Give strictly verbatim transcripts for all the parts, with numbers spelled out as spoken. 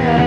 I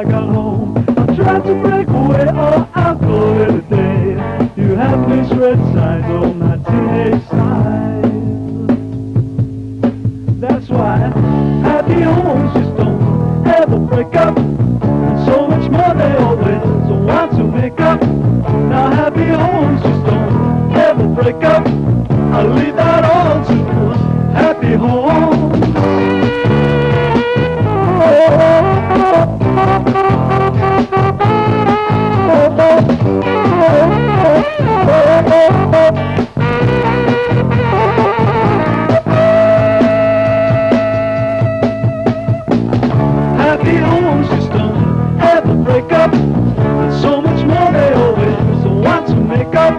I got home. I tried to break away, oh, I call it a day. You have these red signs on my teenage side. That's why happy homes just don't ever break up. So much more they always want to make up. Now happy homes just don't ever break up. I'll leave that all to happy homes. Happy homes just don't ever break up. There's so much more they always want to make up.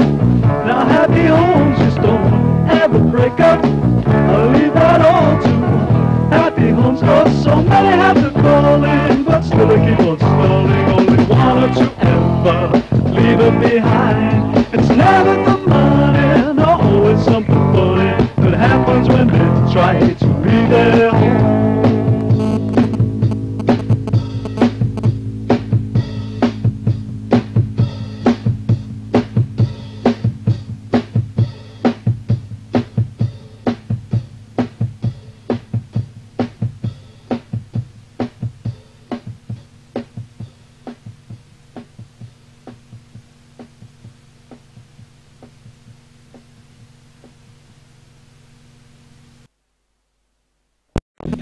Now happy homes just don't ever break up. I'll leave that all to happy homes. Oh, so many have to call in, but still I keep on stalling. Only one or two ever leave it behind. It's never the money, no, always something funny that happens when men try to be their home. Thank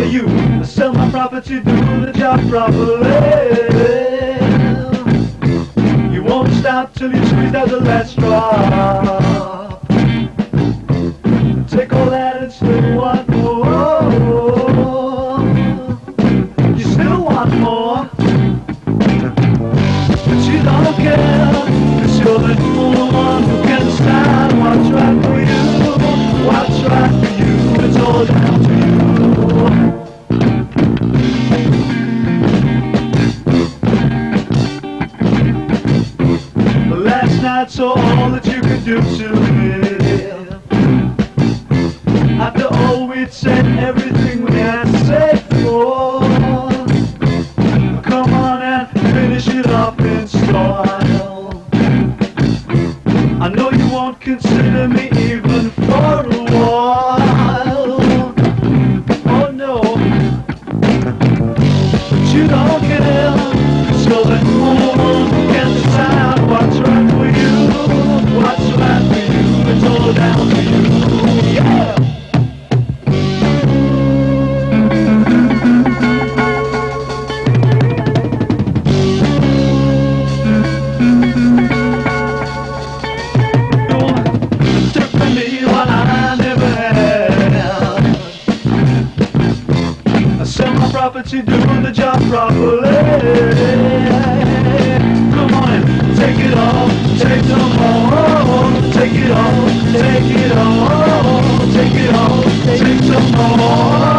for you. I sell my profits, you do the job properly. You won't stop till you squeeze out the last drop. Take all that and still want more. You still want more. But you don't care, 'cause you're the only one who can stand what's right for you. What's right for you, it's all down to you. So all that you could do to me, after all we'd said, everything we had said before, come on and finish it up in style. I know you won't consider me even for a while. Oh no. But you don't care, so that no one can decide what's right. You're doing the job properly. Come on, take it all, take no more. Take it all, take it all, take it all, take some more.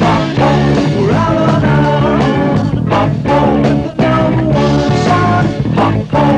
Pop-pop, we're out on our own. Pop-pop with the number one song. Pop-pop.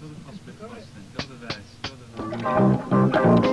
Go to the hospital, go to the, go to the, go to the...